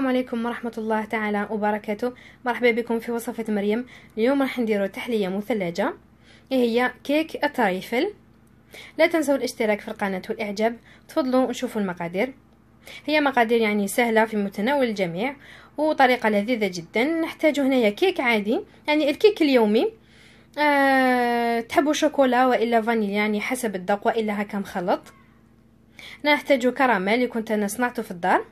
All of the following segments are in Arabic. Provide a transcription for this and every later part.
السلام عليكم ورحمة الله تعالى وبركاته. مرحبا بكم في وصفة مريم. اليوم راح نديرو تحلية مثلجة هي كيك التريفل. لا تنسوا الاشتراك في القناة والاعجاب. تفضلوا ونشوفوا المقادير. هي مقادير يعني سهلة في متناول الجميع وطريقة لذيذة جدا. نحتاج هنايا كيك عادي يعني الكيك اليومي، تحبوا شوكولا والا فانيليا يعني حسب الذوق، والا هكا مخلط. نحتاج كراميل كنت انا صنعته في الدار.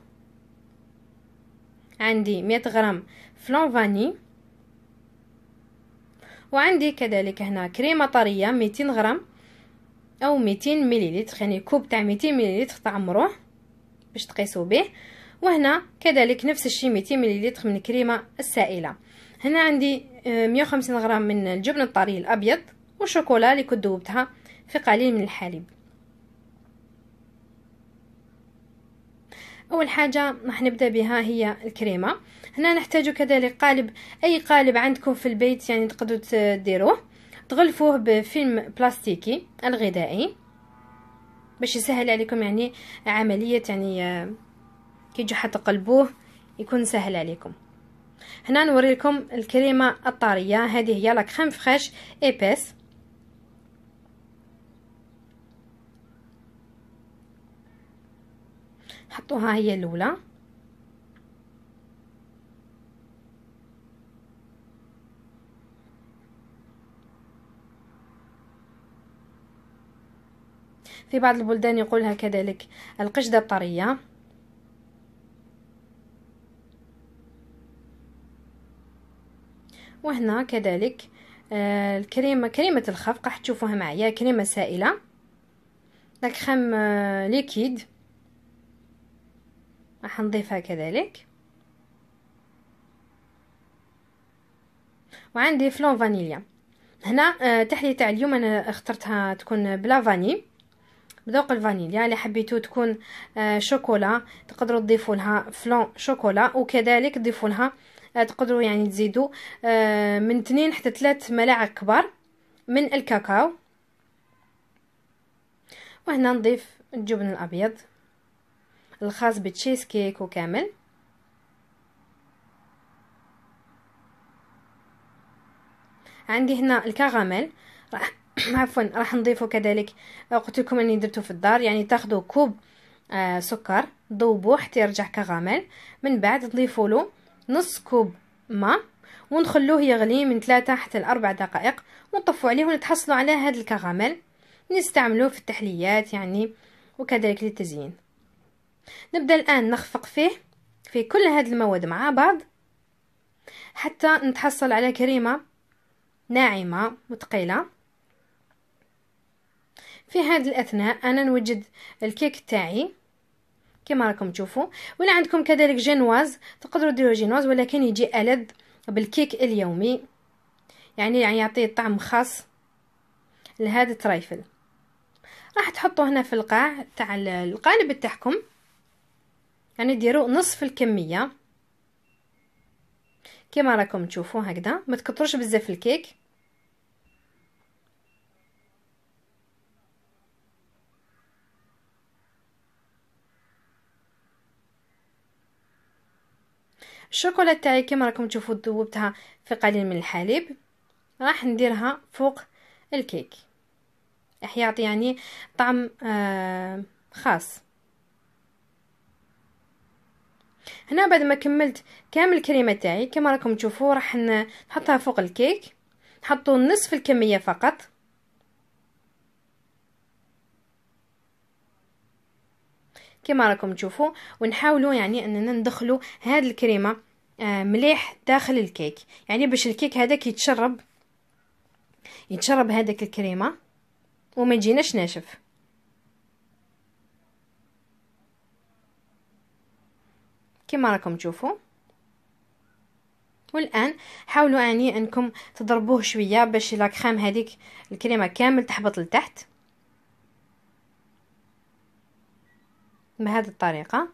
عندي 100 غرام فلون فاني، وعندي كذلك هنا كريمه طريه 200 غرام او 200 مليلتر، يعني كوب تاع 200 مليلتر تعمروه باش تقيسوا به. وهنا كذلك نفس الشيء 200 مليلتر من الكريمه السائله. هنا عندي 150 غرام من الجبن الطري الابيض والشوكولا اللي كنت ذوبتها في قليل من الحليب. اول حاجه راح نبدا بها هي الكريمه. هنا نحتاج كذلك قالب، اي قالب عندكم في البيت يعني تقدروا ديروه، تغلفوه بفيلم بلاستيكي الغذائي باش يسهل عليكم يعني عمليه، يعني كي تجوا حتى تقلبوه يكون سهل عليكم. هنا نوري لكم الكريمه الطريه، هذه هي لا كريم فريش ايبيس. حطوها هي الاولى. في بعض البلدان يقولها كذلك القشدة الطرية. وهنا كذلك الكريمة، كريمة الخفق راح تشوفوها معايا، كريمة سائلة لا كريم ليكيد راح نضيفها كذلك. وعندي فلون فانيليا. هنا تحلية تاع اليوم انا اخترتها تكون بلا فاني، بذوق الفانيليا. اللي حبيتو تكون شوكولا تقدروا تضيفوا لها فلون شوكولا، وكذلك تضيفوا لها تقدروا يعني تزيدوا من 2 حتى 3 ملاعق كبار من الكاكاو. وهنا نضيف الجبن الابيض الخاص بالتشيز كيك وكامل. عندي هنا الكراميل عفوا راح نضيفه كذلك، قلت لكم اني درته في الدار، يعني تاخذوا كوب سكر ذوبوه حتى يرجع كراميل، من بعد تضيفوا له نص كوب ماء ونخلوه يغلي من 3 حتى 4 دقائق ونطفوا عليه ونتحصلوا على هذا الكراميل. نستعملوه في التحليات يعني وكذلك للتزيين. نبدا الان نخفق فيه في كل هاد المواد مع بعض حتى نتحصل على كريمه ناعمه وثقيله. في هاد الاثناء انا نوجد الكيك تاعي كما راكم تشوفوا. ولا عندكم كذلك جينواز تقدروا ديروا جينواز، ولكن يجي ألذ بالكيك اليومي، يعني يعطيه طعم خاص لهذا التريفل. راح تحطوا هنا في القاع تاع القالب تاعكم، يعني ديروا نصف الكميه كما راكم تشوفوا هكذا، ما تكتروش بزاف الكيك. الشوكولا تاعي كما راكم تشوفوا ذوبتها في قليل من الحليب، راح نديرها فوق الكيك راح يعطي يعني طعم خاص. هنا بعد ما كملت كامل الكريمه تاعي كما راكم تشوفوا راح نحطها فوق الكيك. نحطوا نصف الكميه فقط. كما راكم تشوفوا ونحاولوا يعني اننا ندخلوا هذه الكريمه مليح داخل الكيك، يعني باش الكيك هذاك يتشرب هذاك الكريمه وما يجيناش ناشف. كما راكم تشوفوا. والان حاولوا يعني انكم تضربوه شويه باش لا كريم هذيك الكريمه كامل تحبط لتحت بهذه الطريقه.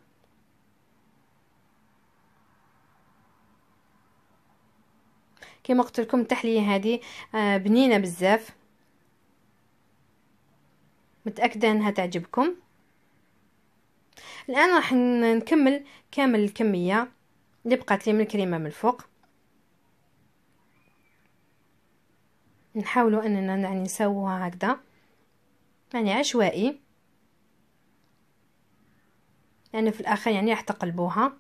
كما قلت لكم التحليه هذه بنينه بزاف، متاكده انها تعجبكم. الان راح نكمل كامل الكميه اللي بقات لي من الكريمه من الفوق. نحاولوا اننا يعني نساووها هكذا يعني عشوائي، يعني في الاخر يعني راح تقلبوها.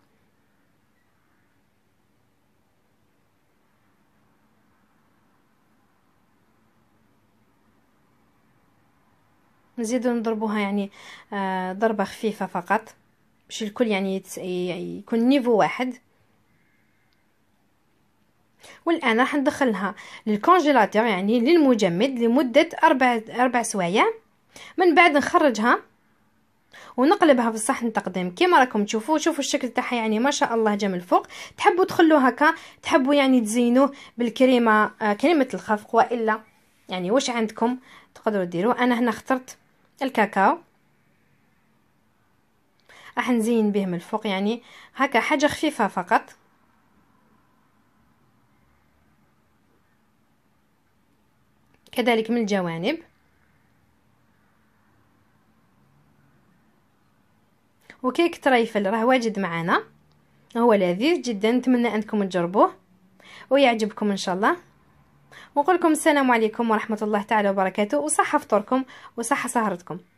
نزيدو نضربوها يعني ضربه خفيفه فقط باش الكل يعني يكون نيفو واحد. والان راح ندخلها للكونجيلاتور يعني للمجمد لمده 4 سوايع، من بعد نخرجها ونقلبها في الصحن التقديم كما راكم تشوفوا. شوفوا الشكل تاعها يعني ما شاء الله جا من الفوق. تحبوا تخلوه هكا، تحبوا يعني تزينوه بالكريمه كريمه الخفق، والا يعني واش عندكم تقدروا ديروا. انا هنا اخترت الكاكاو، راح نزين به من الفوق يعني هكا حاجه خفيفه فقط. كذلك من الجوانب، وكيك تريفل راه واجد معنا، هو لذيذ جدا، نتمنى انكم تجربوه ويعجبكم ان شاء الله. ونقول لكم السلام عليكم ورحمه الله تعالى وبركاته، وصحه فطوركم وصحه سهرتكم.